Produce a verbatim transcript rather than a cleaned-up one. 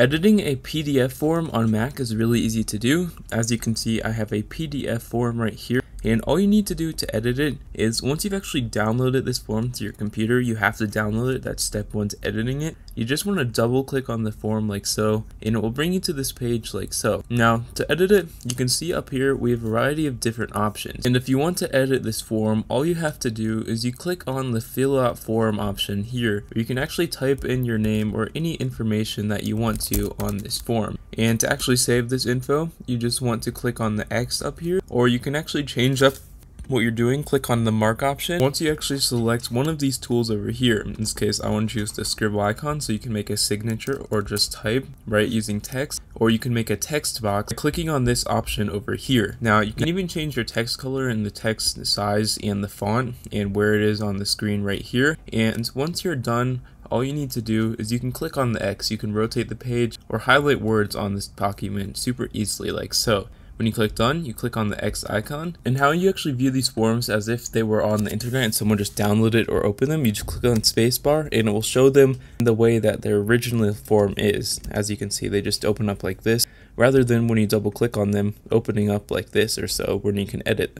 Editing a P D F form on Mac is really easy to do. As you can see, I have a P D F form right here, and all you need to do to edit it is, once you've actually downloaded this form to your computer, you have to download it. That's step one to editing it. You just want to double click on the form like so, and it will bring you to this page like so. Now to edit it, you can see up here we have a variety of different options, and if you want to edit this form, all you have to do is you click on the fill out form option here, where you can actually type in your name or any information that you want to on this form. And to actually save this info, you just want to click on the X up here, or you can actually change up what you're doing, click on the mark option. Once you actually select one of these tools over here, in this case I want to choose the scribble icon, so you can make a signature or just type right using text, or you can make a text box by clicking on this option over here. Now you can even change your text color and the text size and the font and where it is on the screen right here. And once you're done, all you need to do is you can click on the X, you can rotate the page or highlight words on this document super easily like so. When you click done, you click on the X icon. And how you actually view these forms as if they were on the internet and someone just downloaded or opened them, you just click on spacebar and it will show them the way that their original form is. As you can see, they just open up like this, rather than when you double click on them, opening up like this or so when you can edit them.